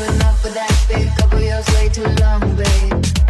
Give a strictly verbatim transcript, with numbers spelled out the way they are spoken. Keeping up with that big couple years way too long, babe.